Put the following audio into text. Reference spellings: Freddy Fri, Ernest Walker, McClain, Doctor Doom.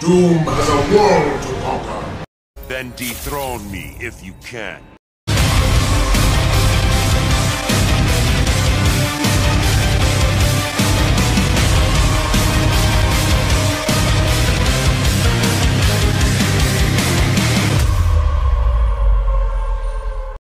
Doom has a world to conquer. Then dethrone me if you can.